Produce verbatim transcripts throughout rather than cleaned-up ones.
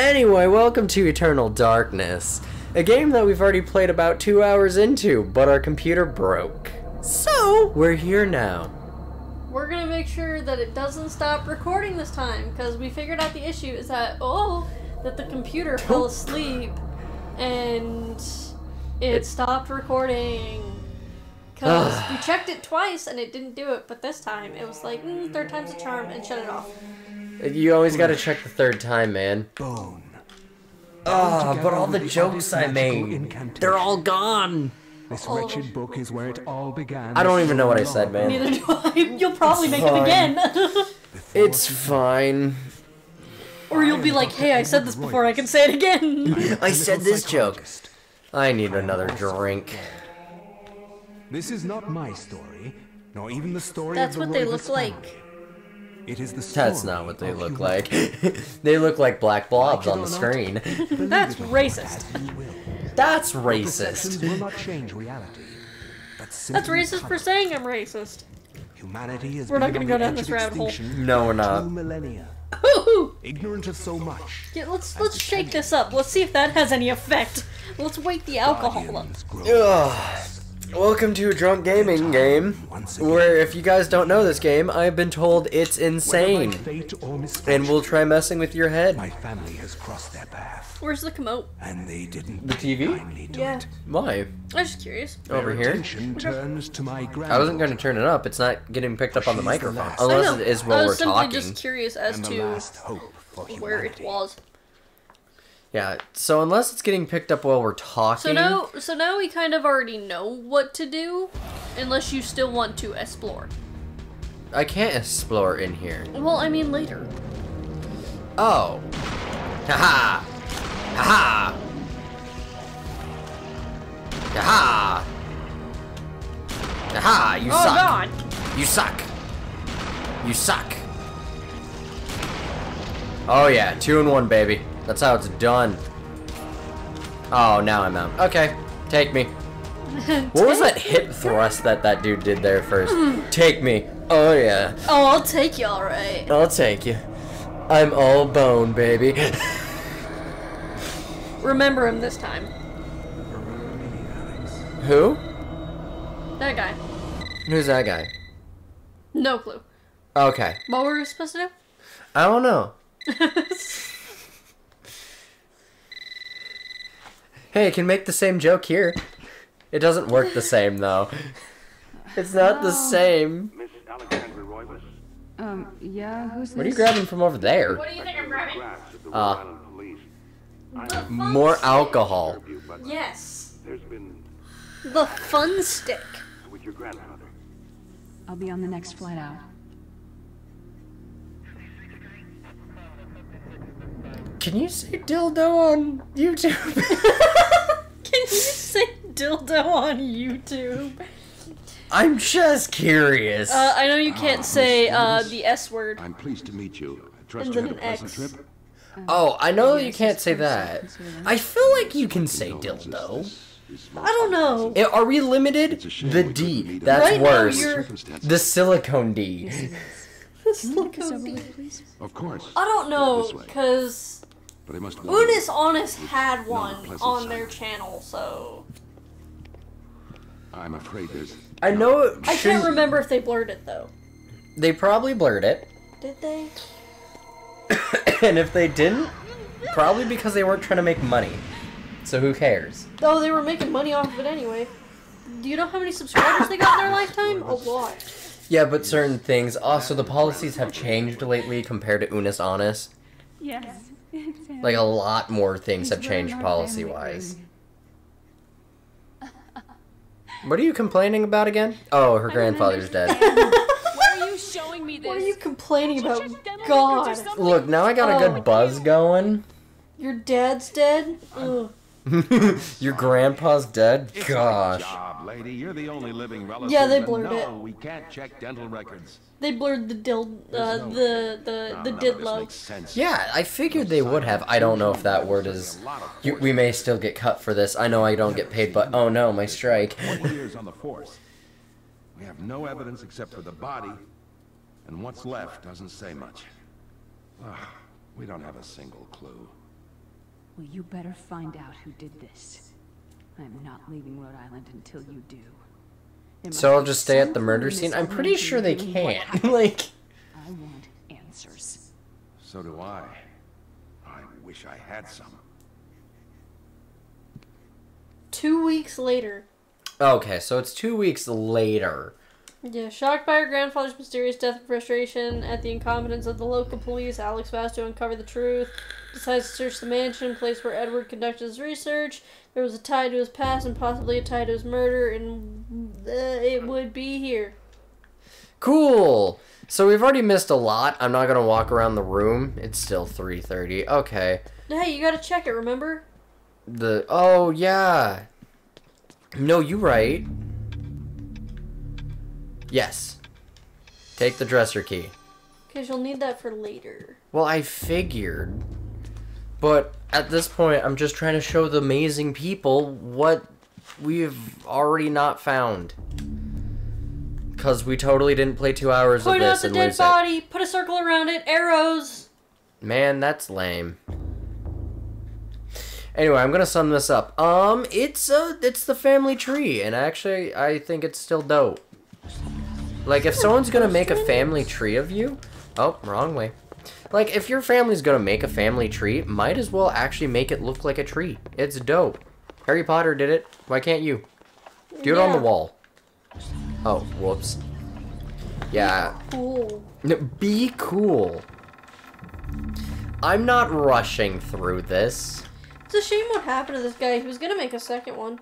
Anyway, welcome to Eternal Darkness, a game that we've already played about two hours into, but our computer broke. So, we're here now. We're gonna make sure that it doesn't stop recording this time, because we figured out the issue is that, oh, that the computer fell asleep, and it, it stopped recording. Because we checked it twice, and it didn't do it, but this time, it was like, mm, third time's a charm, and shut it off. You always gotta check the third time, man. Bone. Ah, oh, but all the jokes I made, they're all gone. This all wretched book is where it all began. I don't even know what I said, man. Neither do I. You'll probably it's make fine. It again. It's fine. Or you'll be like, hey, I said this before, I can say it again. I said this joke. I need another drink. This is not my story, nor even the story That's of the what they look family. Like. It is the story That's not what they look like. They look like black blobs like on the screen. That's racist. That's racist. Will not change reality. That's, That's racist for saying I'm racist. Humanity is we're not going to go down this rabbit hole. No, we're not. Ignorant of so much. Yeah, let's let's shake this up. Let's see if that has any effect. Let's wake the alcohol up. Ugh. Welcome to a drunk gaming game, where if you guys don't know this game, I've been told it's insane, and we'll try messing with your head. My family has crossed their path. Where's the commode? And they didn't. The T V? Yeah. It. Why? I was just curious. Over here. Turns to my I wasn't going to turn it up. It's not getting picked up on the microphone, unless it is while we're talking. I was simply just curious as to where it was. Yeah, so unless it's getting picked up while we're talking... So now, so now we kind of already know what to do, unless you still want to explore. I can't explore in here. Well, I mean later. Oh. Ha-ha! Ha-ha! Ha-ha! Ha-ha! You oh, suck! God. You suck! You suck! Oh yeah, two and one, baby. That's how it's done. Oh, now I'm out. Okay, take me. Take what was that hip thrust that that dude did there first? Mm. Take me. Oh, yeah. Oh, I'll take you, all right. I'll take you. I'm all bone, baby. Remember him this time. Who? That guy. Who's that guy? No clue. Okay. What were we supposed to do? I don't know. Hey, I can make the same joke here. It doesn't work the same, though. It's not oh. the same. Um, yeah, who's what this? Are you grabbing from over there? What do you think I'm grabbing? Uh, more stick. Alcohol. Yes. The fun stick. With your grandfather. I'll be on the next flight out. Can you say dildo on YouTube? Can you say dildo on YouTube? I'm just curious. Uh, I know you can't ah, say uh, the S word. I'm pleased to meet you. I trust you had a pleasant trip. Uh, oh, I know you can't say that. I feel like you can say dildo. I don't know. Are we limited? The D. That's right worse. The silicone D. The silicone D. Of course. I don't know, because... Unus Annus had one on their channel, so I'm afraid there's. I know. It I can't remember if they blurred it though. They probably blurred it. Did they? And if they didn't, probably because they weren't trying to make money. So who cares? Oh, they were making money off of it anyway. Do you know how many subscribers they got in their lifetime? A lot. Yeah, but certain things. Also, the policies have changed lately compared to Unus Annus. Yes. Like, a lot more things have changed policy-wise. What are you complaining about again? Oh, her grandfather's dead. Why are you showing me this? What are you complaining about? God. Look, now I got a good buzz going. Your dad's dead? Ugh. Your grandpa's dead? Gosh. Yeah, they blurred it. We can't check dental records. They blurred the dil, uh, no the the the no, didlo. Yeah, I figured they would have. I don't know if that word is. You, we may still get cut for this. I know I don't get paid, but oh no, my strike. On the force. We have no evidence except for the body, and what's left doesn't say much. Oh, we don't have a single clue. Well, you better find out who did this. I'm not leaving Rhode Island until you do. So I'll just stay at the murder scene? I'm pretty sure they can. Like, I want answers. So do I. I wish I had some. Two weeks later. Okay, so it's two weeks later. Yeah, shocked by her grandfather's mysterious death and frustration at the incompetence of the local police, Alex vows to uncover the truth, decides to search the mansion, place where Edward conducted his research. There was a tie to his past and possibly a tie to his murder, and uh, it would be here. Cool! So we've already missed a lot. I'm not going to walk around the room. It's still three thirty. Okay. Hey, you got to check it, remember? The... Oh, yeah. No, you right. Yes. Take the dresser key. Because you'll need that for later. Well, I figured. But at this point, I'm just trying to show the amazing people what we've already not found. Because we totally didn't play two hours of this and lose it. Point out the dead body, put a circle around it, arrows! Man, that's lame. Anyway, I'm going to sum this up. Um, it's, a, it's the family tree, and actually, I think it's still dope. Like, if someone's gonna make a family tree of you... Oh, wrong way. Like, if your family's gonna make a family tree, might as well actually make it look like a tree. It's dope. Harry Potter did it. Why can't you? Do it yeah. on the wall. Oh, whoops. Yeah. Be cool. Be cool. I'm not rushing through this. It's a shame what happened to this guy. He was gonna make a second one.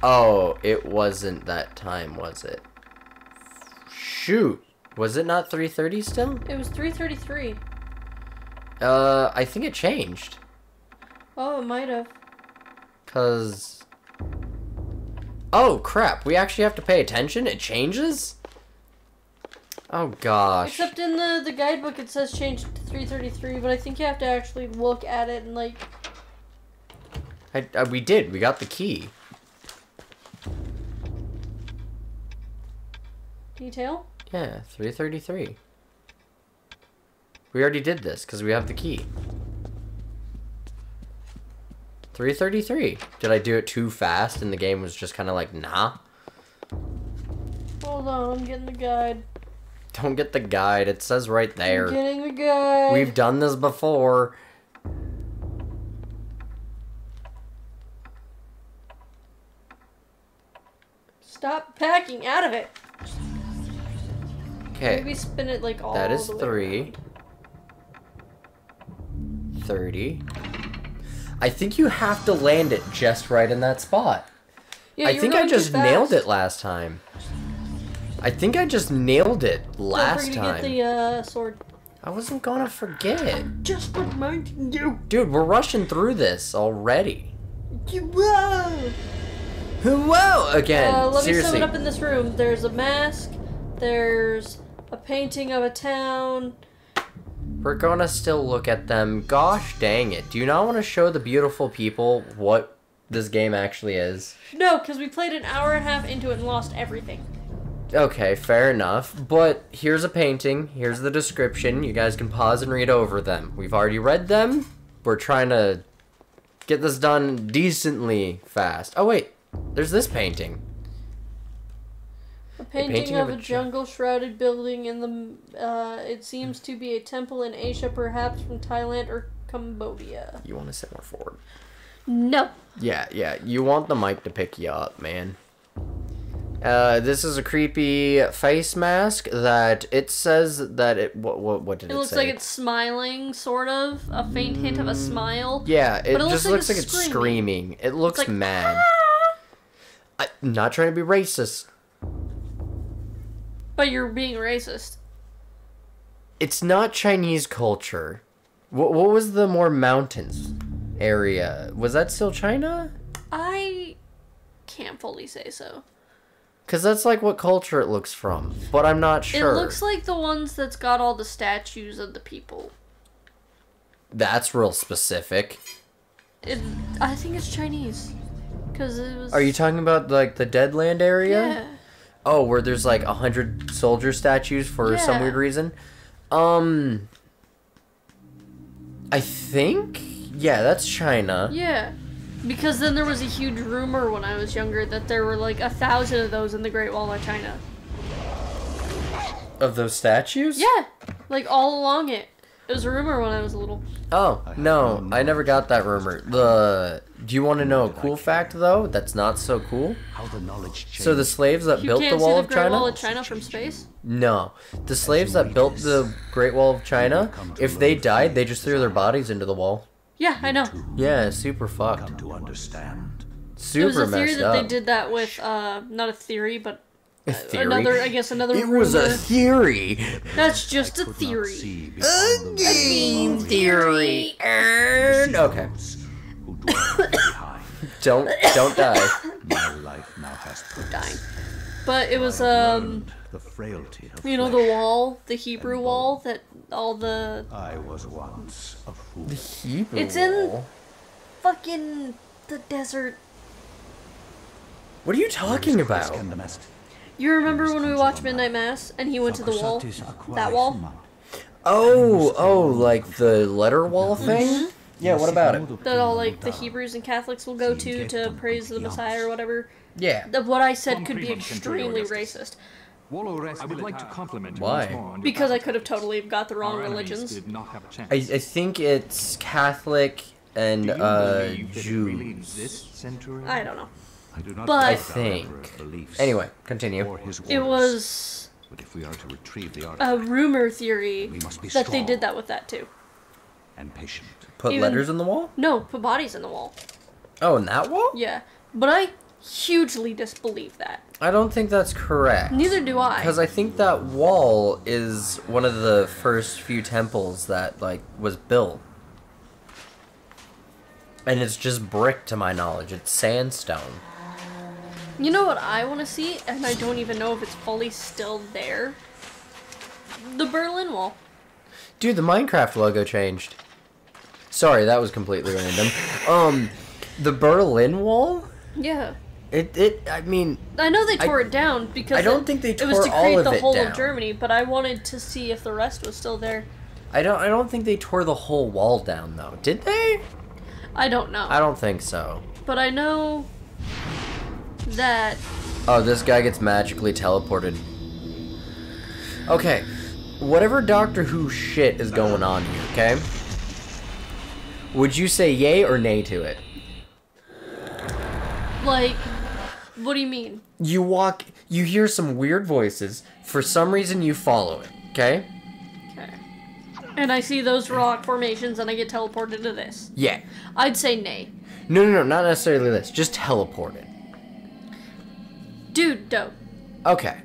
Oh, it wasn't that time, was it? Shoot. Was it not three thirty still? It was three thirty-three. Uh, I think it changed. Oh, it might have. Because... Oh, crap. We actually have to pay attention? It changes? Oh, gosh. Except in the, the guidebook it says change to three thirty-three, but I think you have to actually look at it and, like... I, uh, we did. We got the key. Detail? Yeah, three thirty-three. We already did this because we have the key. three thirty-three. Did I do it too fast and the game was just kind of like, nah? Hold on, I'm getting the guide. Don't get the guide. It says right there. I'm getting the guide. We've done this before. Stop packing out of it. Okay. Maybe spin it like all that is the way three. Around. thirty. I think you have to land it just right in that spot. Yeah, I think I just nailed it last time. I think I just nailed it last time. Don't forget to get the uh, sword. I wasn't gonna forget. I'm just reminding you. Dude, we're rushing through this already. Whoa! Whoa! Again, uh, let seriously. me sum it up in this room. There's a mask. There's... a painting of a town. We're gonna still look at them. Gosh dang it. Do you not want to show the beautiful people what this game actually is? No, because we played an hour and a half into it and lost everything. Okay, fair enough. But here's a painting. Here's the description. You guys can pause and read over them. We've already read them. We're trying to get this done decently fast. Oh, wait. There's this painting. A painting, a painting of, of a, a jungle-shrouded building in the, uh, it seems to be a temple in Asia, perhaps from Thailand or Cambodia. You want to sit more forward? No. Yeah, yeah. You want the mic to pick you up, man. Uh, this is a creepy face mask that it says that it, what, what, what did it, it say? It looks like it's smiling, sort of. A faint mm, hint of a smile. Yeah, it, it just looks like, looks like it's screaming. screaming. It looks like, mad. Ah! I'm not trying to be racist. But you're being racist. It's not Chinese culture. What, what was the more mountains area? Was that still China? I can't fully say so. Because that's like what culture it looks from. But I'm not sure. It looks like the ones that's got all the statues of the people. That's real specific. It, I think it's Chinese. 'Cause it was... Are you talking about like the Deadland area? Yeah. Oh, where there's like a hundred soldier statues for yeah. some weird reason. Um, I think? Yeah, that's China. Yeah. Because then there was a huge rumor when I was younger that there were like a thousand of those in the Great Wall of China. Of those statues? Yeah. Like all along it. It was a rumor when I was little. Oh, no. I never got that rumor. The Do you want to know a cool fact, though, that's not so cool? How the knowledge changed. So the slaves that built the Wall of China... You can't see the Great Wall of China from space? No. The slaves that built the Great Wall of China, if they died, they just threw their bodies into the wall. Yeah, I know. Yeah, super fucked. To understand. Super messed up. It was a theory that they did that with, uh, not a theory, but... A theory? Another, I guess another... It rumor. was a theory! That's just a theory. A game theory! And... Okay. don't don't die. My life now has dying. But it was um the frailty of you know the wall, the Hebrew wall that all the I was once a fool. The Hebrew It's wall. in fucking the desert. What are you talking about? You remember when we watched Midnight Mass and he went to the wall? That wall? Oh, oh, like the letter wall thing? Yeah, what about it? That all, like, the Hebrews and Catholics will go to to praise the Messiah or whatever. Yeah. The, what I said could be extremely racist. I would like to compliment you. Why? Because I could have totally got the wrong religions. I, I think it's Catholic and, uh, Jews. I don't know. But I think. Anyway, continue. It was a rumor theory that they did that with that, too. And patient. Put Even, letters in the wall? No, put bodies in the wall. Oh, in that wall? Yeah. But I hugely disbelieve that. I don't think that's correct. Neither do I. Because I think that wall is one of the first few temples that, like, was built. And it's just brick, to my knowledge. It's sandstone. You know what I want to see? And I don't even know if it's fully still there. The Berlin Wall. Dude, the Minecraft logo changed. Sorry, that was completely random. Um, the Berlin Wall? Yeah. It, it, I mean... I know they tore I, it down because... I don't it, think they tore all of it down. It was to create the whole down. of Germany, but I wanted to see if the rest was still there. I don't, I don't think they tore the whole wall down, though. Did they? I don't know. I don't think so. But I know that... Oh, this guy gets magically teleported. Okay. Whatever Doctor Who shit is going on here, okay? Would you say yay or nay to it? Like, what do you mean? You walk, you hear some weird voices, for some reason you follow it, okay? Okay. And I see those rock formations and I get teleported to this. Yeah. I'd say nay. No, no, no, not necessarily this, just teleported. Dude, dope. Okay.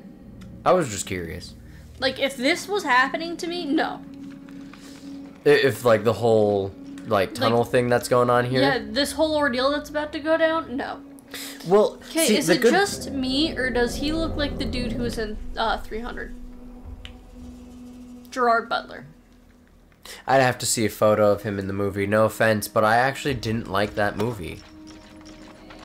I was just curious. Like, if this was happening to me, no. If, like, the whole, like, tunnel like, thing that's going on here? Yeah, this whole ordeal that's about to go down, no. Well, okay, is it good... just me, or does he look like the dude who was in uh, three hundred? Gerard Butler. I'd have to see a photo of him in the movie, no offense, but I actually didn't like that movie.